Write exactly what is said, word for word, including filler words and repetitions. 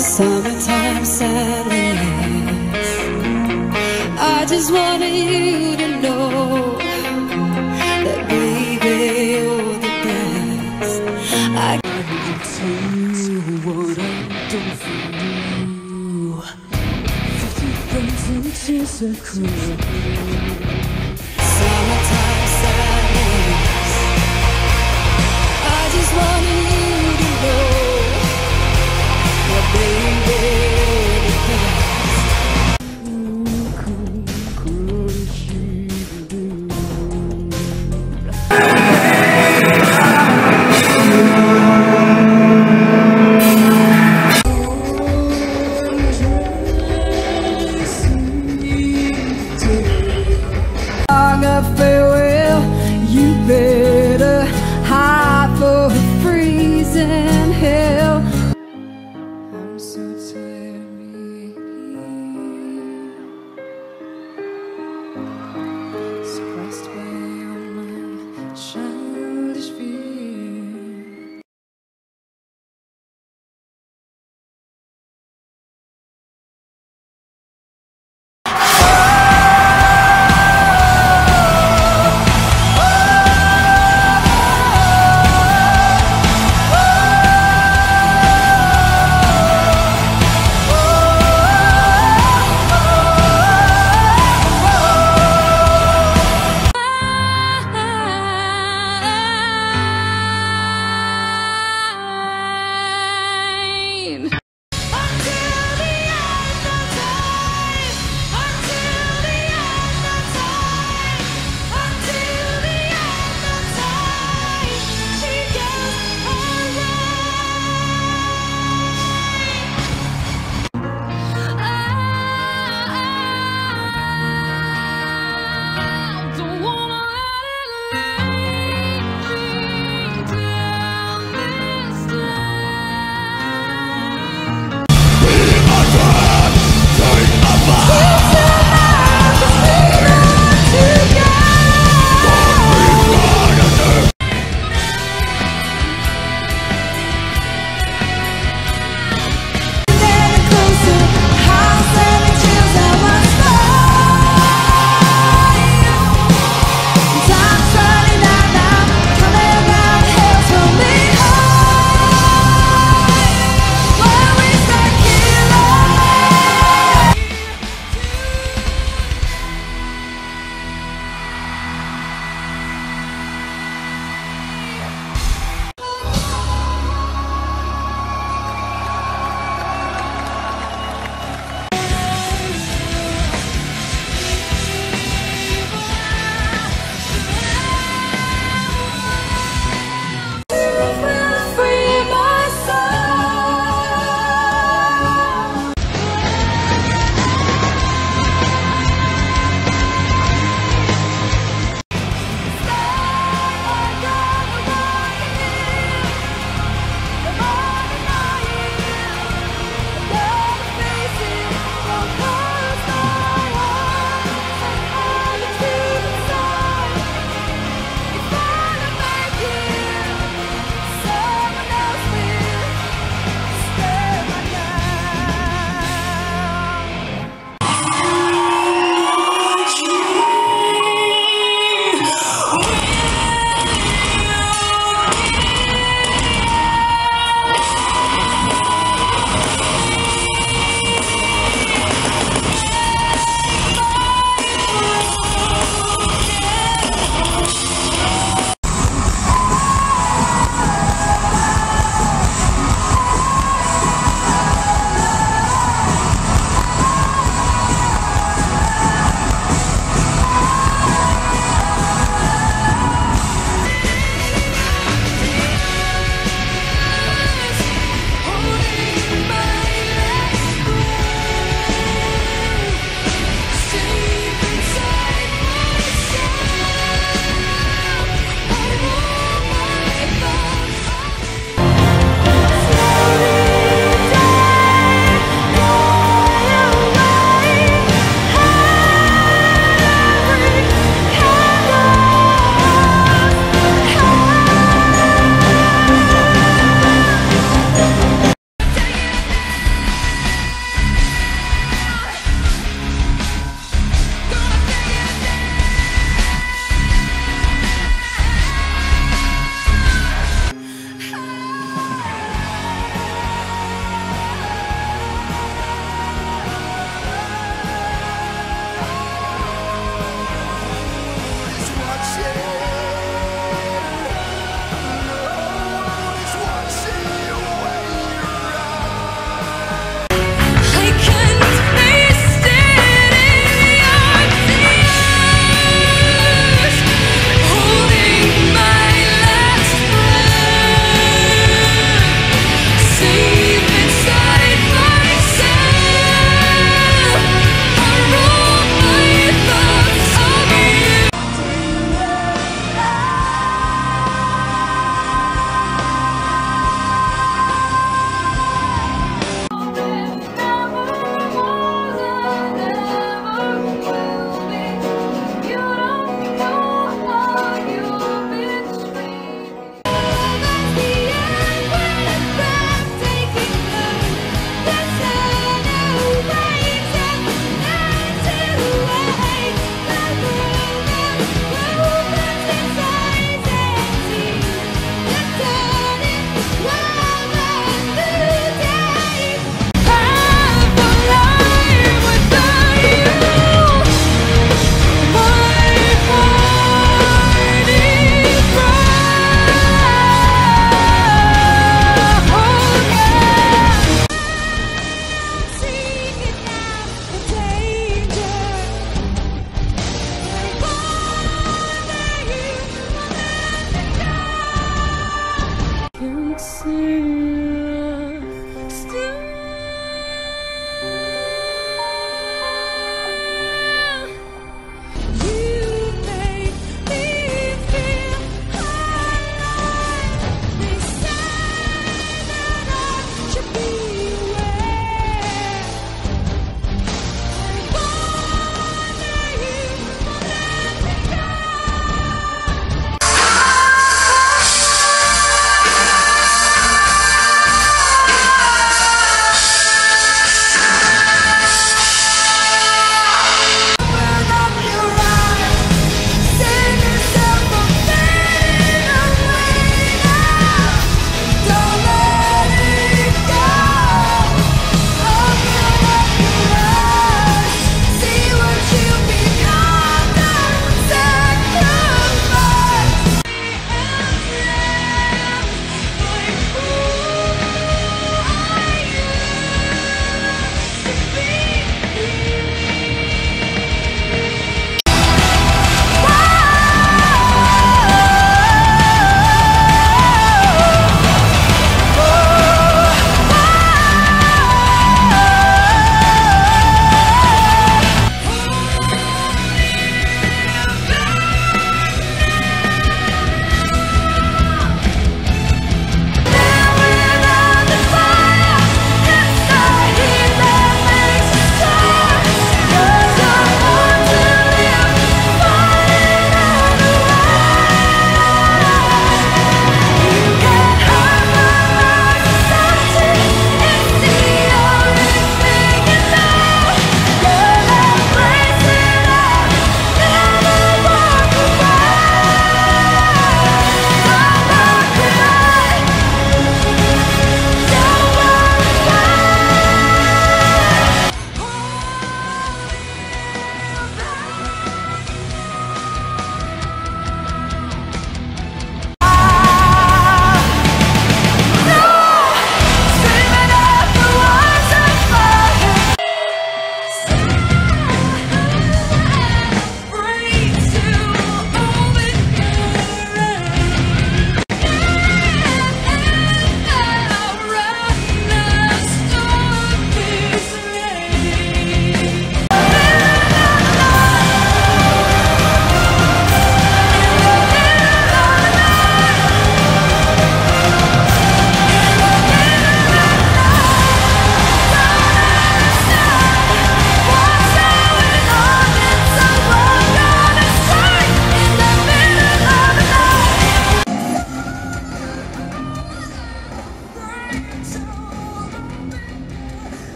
summertime sadness. I just wanted you to know that baby, you're the best. I can't tell you what I've done for you. Fifty thousand tears are cruel.